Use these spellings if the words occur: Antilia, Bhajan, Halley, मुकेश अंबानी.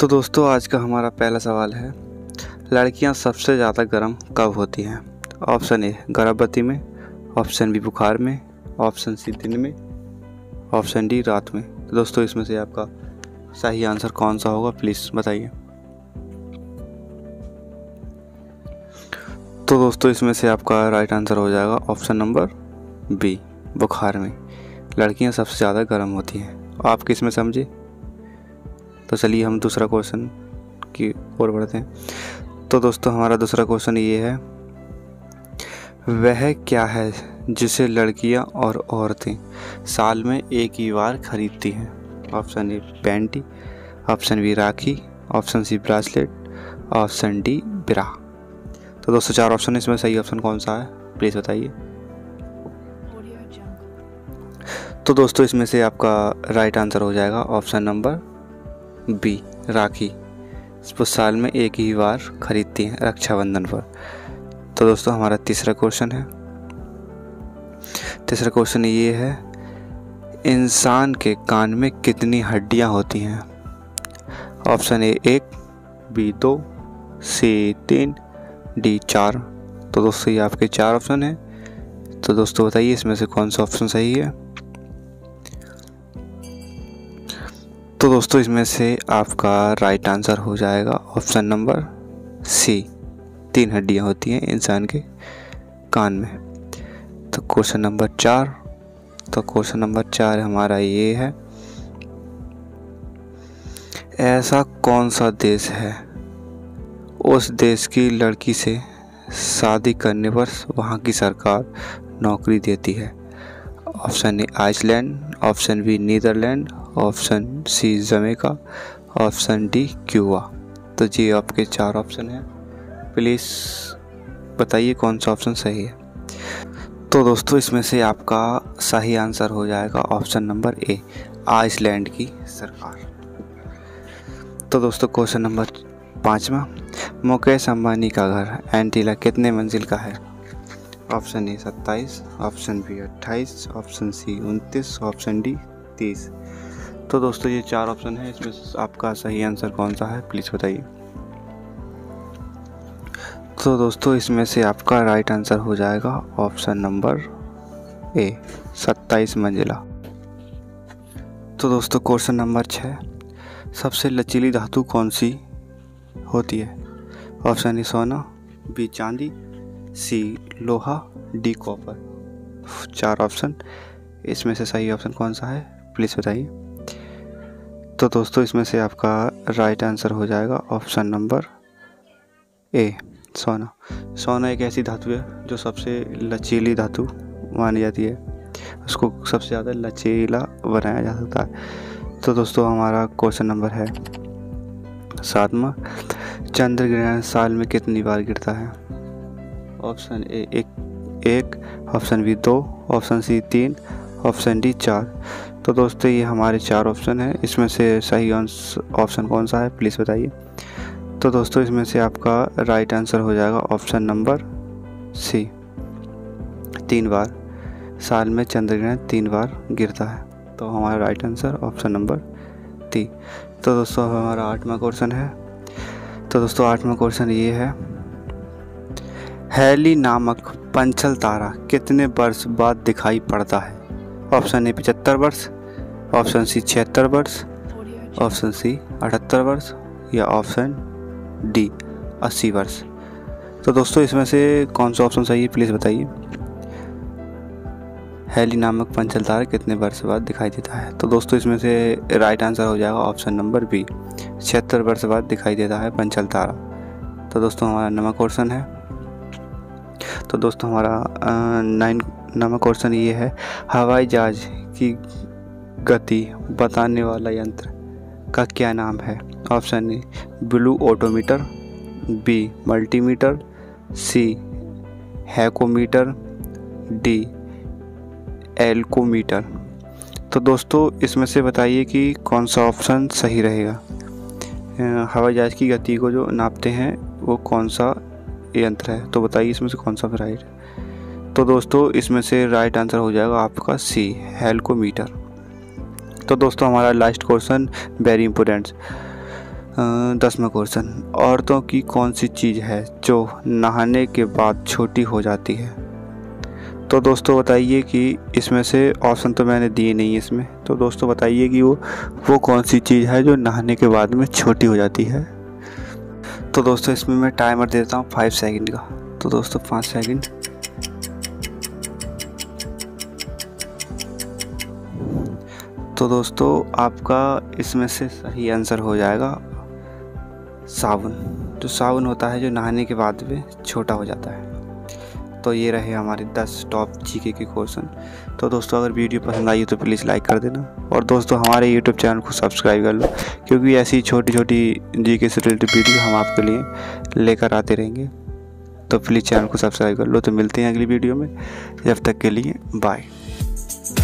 तो दोस्तों आज का हमारा पहला सवाल है, लड़कियां सबसे ज़्यादा गर्म कब होती हैं? ऑप्शन ए गर्भवती में, ऑप्शन बी बुखार में, ऑप्शन सी दिन में, ऑप्शन डी रात में। तो दोस्तों इसमें से आपका सही आंसर कौन सा होगा प्लीज़ बताइए। तो दोस्तों इसमें से आपका राइट आंसर हो जाएगा ऑप्शन नंबर बी बुखार में लड़कियां सबसे ज़्यादा गर्म होती हैं। आप किस में समझे? तो चलिए हम दूसरा क्वेश्चन की ओर बढ़ते हैं। तो दोस्तों हमारा दूसरा क्वेश्चन ये है, वह क्या है जिसे लड़कियां और औरतें साल में एक ही बार खरीदती हैं? Option A panty, option B rakhi, option C bracelet, option D bra. तो दोस्तों चार ऑप्शन है, इसमें सही ऑप्शन कौन सा है प्लीज़ बताइए। तो दोस्तों इसमें से आपका राइट आंसर हो जाएगा ऑप्शन नंबर बी राखी, इसको साल में एक ही बार खरीदती हैं रक्षाबंधन पर। तो दोस्तों हमारा तीसरा क्वेश्चन है, तीसरा क्वेश्चन ये है, इंसान के कान में कितनी हड्डियां होती हैं? Option A 1, B 2, C 3, D 4। तो दोस्तों ये आपके चार ऑप्शन हैं, तो दोस्तों बताइए इसमें से कौन सा ऑप्शन सही है। तो दोस्तों इसमें से आपका राइट आंसर हो जाएगा ऑप्शन नंबर सी, 3 हड्डियां होती हैं इंसान के कान में। तो क्वेश्चन नंबर 4, तो क्वेश्चन नंबर 4 हमारा ये है, ऐसा कौन सा देश है उस देश की लड़की से शादी करने पर वहाँ की सरकार नौकरी देती है? Option A Iceland, option B Netherland, option C Jamaica, option D Cuba. तो जी आपके चार ऑप्शन हैं, प्लीज़ बताइए कौन सा ऑप्शन सही है। तो दोस्तों इसमें से आपका सही आंसर हो जाएगा ऑप्शन नंबर ए आइसलैंड की सरकार। तो दोस्तों क्वेश्चन नंबर 5वां, मुकेश अंबानी का घर एंटीला कितने मंजिल का है? Option A 27, option B 28, option C 29, option D 30। तो दोस्तों ये चार ऑप्शन है, इसमें से आपका सही आंसर कौन सा है प्लीज़ बताइए। तो दोस्तों इसमें से आपका राइट आंसर हो जाएगा ऑप्शन नंबर ए 27 मंजिला। तो दोस्तों क्वेश्चन नंबर 6, सबसे लचीली धातु कौन सी होती है? ऑप्शन ए सोना, बी चांदी, सी लोहा, डी कॉपर। चार ऑप्शन, इसमें से सही ऑप्शन कौन सा है प्लीज़ बताइए। तो दोस्तों इसमें से आपका राइट आंसर हो जाएगा ऑप्शन नंबर ए सोना। सोना एक ऐसी धातु है जो सबसे लचीली धातु मानी जाती है, उसको सबसे ज़्यादा लचीला बनाया जा सकता है। तो दोस्तों हमारा क्वेश्चन नंबर है 7वां, चंद्रग्रहण साल में कितनी बार गिरता है? Option A 1, option B 2, option C 3, option D 4। तो दोस्तों ये हमारे चार ऑप्शन हैं, इसमें से सही ऑप्शन कौन सा है प्लीज़ बताइए। तो दोस्तों इसमें से आपका राइट आंसर हो जाएगा ऑप्शन नंबर सी 3 बार, साल में चंद्रग्रहण 3 बार गिरता है। तो हमारा राइट आंसर ऑप्शन नंबर 3। तो दोस्तों हमारा 8वां क्वेश्चन है, तो दोस्तों 8वां क्वेश्चन ये है, हैली नामक पंचल तारा कितने वर्ष बाद दिखाई पड़ता है? ऑप्शन ए 75 वर्ष, ऑप्शन सी 76 वर्ष, ऑप्शन सी 78 वर्ष या ऑप्शन डी 80 वर्ष। तो दोस्तों इसमें से कौन सा ऑप्शन सही है प्लीज़ बताइए। हैली नामक पंचल तारा कितने वर्ष बाद दिखाई देता है? तो दोस्तों इसमें से राइट आंसर हो जाएगा ऑप्शन नंबर बी 76 वर्ष बाद दिखाई देता है पंचल तारा। तो दोस्तों हमारा 9वां क्वेश्चन है, तो दोस्तों हमारा 9वां क्वेश्चन ये है, हवाई जहाज की गति बताने वाला यंत्र का क्या नाम है? Option A blue autometer, B multimeter, C hexometer, D alcometer. तो दोस्तों इसमें से बताइए कि कौन सा ऑप्शन सही रहेगा, हवाई जहाज की गति को जो नापते हैं वो कौन सा यंत्र है? तो बताइए इसमें से कौन सा राइट है। तो दोस्तों इसमें से राइट आंसर हो जाएगा आपका सी हेक्सोमीटर। तो दोस्तों हमारा लास्ट क्वेश्चन वेरी इंपॉर्टेंट, 10वां क्वेश्चन, औरतों की कौन सी चीज़ है जो नहाने के बाद छोटी हो जाती है? तो दोस्तों बताइए कि इसमें से ऑप्शन तो मैंने दिए नहीं इसमें, तो दोस्तों बताइए कि वो कौन सी चीज़ है जो नहाने के बाद में छोटी हो जाती है। तो दोस्तों इसमें मैं टाइमर देता हूँ 5 सेकंड का। तो दोस्तों 5 सेकंड। तो दोस्तों आपका इसमें से सही आंसर हो जाएगा साबुन। जो साबुन होता है जो नहाने के बाद में छोटा हो जाता है। तो ये रहे हमारे 10 टॉप जीके के क्वेश्चन। तो दोस्तों अगर वीडियो पसंद आई तो प्लीज़ लाइक कर देना, और दोस्तों हमारे यूट्यूब चैनल को सब्सक्राइब कर लो, क्योंकि ऐसी छोटी छोटी जीके से रिलेटेड वीडियो हम आपके लिए लेकर आते रहेंगे। तो प्लीज़ चैनल को सब्सक्राइब कर लो। तो मिलते हैं अगली वीडियो में, जब तक के लिए बाय।